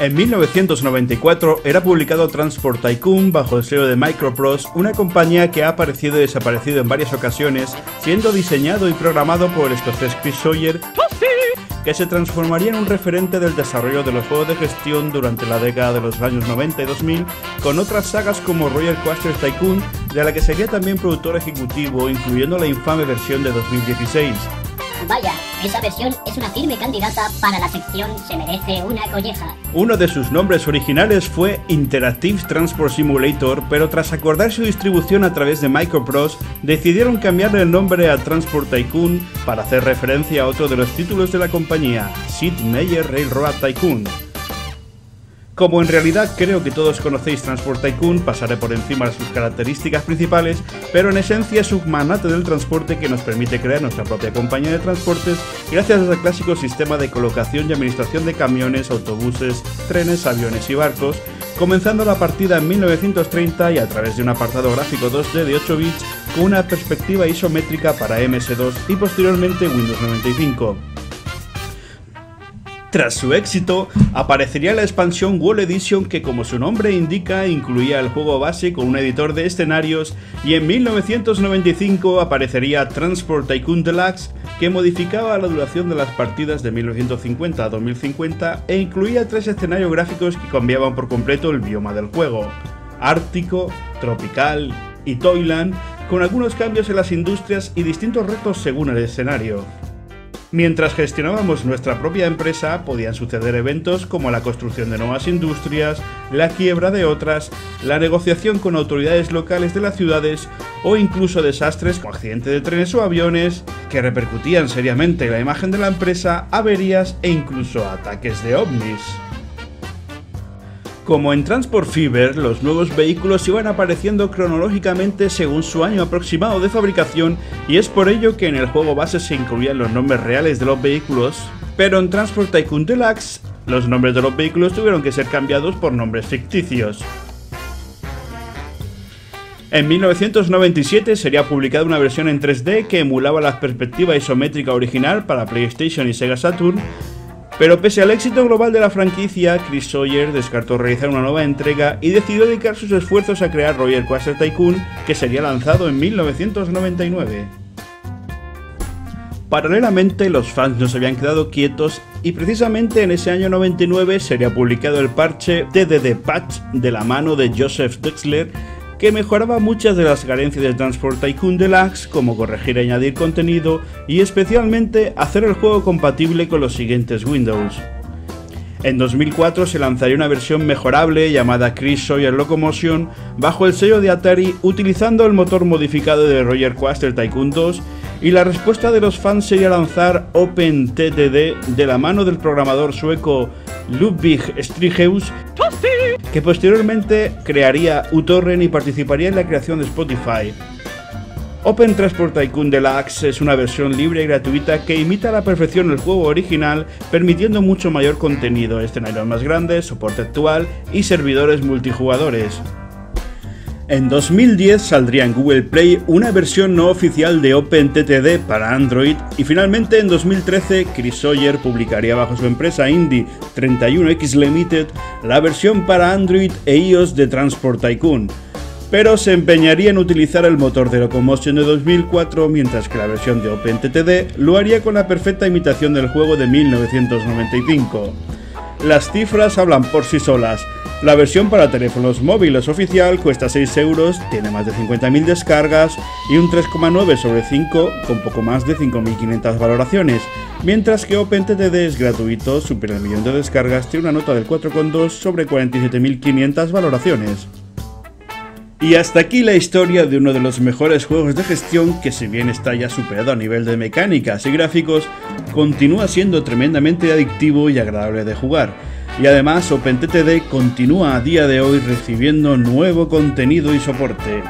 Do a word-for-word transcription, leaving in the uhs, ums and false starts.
En mil novecientos noventa y cuatro era publicado Transport Tycoon bajo el sello de MicroProse, una compañía que ha aparecido y desaparecido en varias ocasiones, siendo diseñado y programado por el escocés Chris Sawyer, que se transformaría en un referente del desarrollo de los juegos de gestión durante la década de los años noventa y dos mil, con otras sagas como Roller Coaster Tycoon, de la que sería también productor ejecutivo, incluyendo la infame versión de dos mil dieciséis. Vaya, esa versión es una firme candidata para la sección Se merece una colleja. Uno de sus nombres originales fue Interactive Transport Simulator, pero tras acordar su distribución a través de MicroProse, decidieron cambiarle el nombre a Transport Tycoon para hacer referencia a otro de los títulos de la compañía, Sid Meier's Railroad Tycoon. Como en realidad creo que todos conocéis Transport Tycoon, pasaré por encima de sus características principales, pero en esencia es un magnate del transporte que nos permite crear nuestra propia compañía de transportes gracias al clásico sistema de colocación y administración de camiones, autobuses, trenes, aviones y barcos, comenzando la partida en mil novecientos treinta y a través de un apartado gráfico dos D de ocho bits con una perspectiva isométrica para M S dos y posteriormente Windows noventa y cinco. Tras su éxito, aparecería la expansión World Edition que, como su nombre indica, incluía el juego base con un editor de escenarios, y en mil novecientos noventa y cinco aparecería Transport Tycoon Deluxe, que modificaba la duración de las partidas de mil novecientos cincuenta a dos mil cincuenta e incluía tres escenarios gráficos que cambiaban por completo el bioma del juego: ártico, tropical y Toyland, con algunos cambios en las industrias y distintos retos según el escenario. Mientras gestionábamos nuestra propia empresa, podían suceder eventos como la construcción de nuevas industrias, la quiebra de otras, la negociación con autoridades locales de las ciudades o incluso desastres como accidentes de trenes o aviones que repercutían seriamente en la imagen de la empresa, averías e incluso ataques de ovnis. Como en Transport Fever, los nuevos vehículos iban apareciendo cronológicamente según su año aproximado de fabricación, y es por ello que en el juego base se incluían los nombres reales de los vehículos, pero en Transport Tycoon Deluxe los nombres de los vehículos tuvieron que ser cambiados por nombres ficticios. En mil novecientos noventa y siete sería publicada una versión en tres D que emulaba la perspectiva isométrica original para PlayStation y Sega Saturn, pero pese al éxito global de la franquicia, Chris Sawyer descartó realizar una nueva entrega y decidió dedicar sus esfuerzos a crear Roller Coaster Tycoon, que sería lanzado en mil novecientos noventa y nueve. Paralelamente, los fans no se habían quedado quietos y precisamente en ese año noventa y nueve sería publicado el parche T D D Patch de la mano de Joseph Duxler, que mejoraba muchas de las carencias de Transport Tycoon Deluxe, como corregir y añadir contenido, y especialmente hacer el juego compatible con los siguientes Windows. En dos mil cuatro se lanzaría una versión mejorable llamada Chris Sawyer Locomotion bajo el sello de Atari, utilizando el motor modificado de Roller Coaster Tycoon dos, y la respuesta de los fans sería lanzar Open T D D de la mano del programador sueco Ludvig Strigeus, que posteriormente crearía U-Torrent y participaría en la creación de Spotify. Open Transport Tycoon Deluxe es una versión libre y gratuita que imita a la perfección el juego original, permitiendo mucho mayor contenido, escenarios más grandes, soporte actual y servidores multijugadores. En dos mil diez saldría en Google Play una versión no oficial de OpenTTD para Android, y finalmente en dos mil trece Chris Sawyer publicaría bajo su empresa Indie treinta y uno equis Limited la versión para Android e iOS de Transport Tycoon, pero se empeñaría en utilizar el motor de Locomotion de dos mil cuatro, mientras que la versión de OpenTTD lo haría con la perfecta imitación del juego de mil novecientos noventa y cinco. Las cifras hablan por sí solas. La versión para teléfonos móviles oficial cuesta seis euros, tiene más de cincuenta mil descargas y un tres coma nueve sobre cinco con poco más de cinco mil quinientas valoraciones, mientras que OpenTTD es gratuito, supera el millón de descargas, tiene una nota del cuatro coma dos sobre cuarenta y siete mil quinientas valoraciones. Y hasta aquí la historia de uno de los mejores juegos de gestión que, si bien está ya superado a nivel de mecánicas y gráficos, continúa siendo tremendamente adictivo y agradable de jugar. Y además OpenTTD continúa a día de hoy recibiendo nuevo contenido y soporte.